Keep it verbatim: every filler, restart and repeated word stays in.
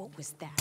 What was that?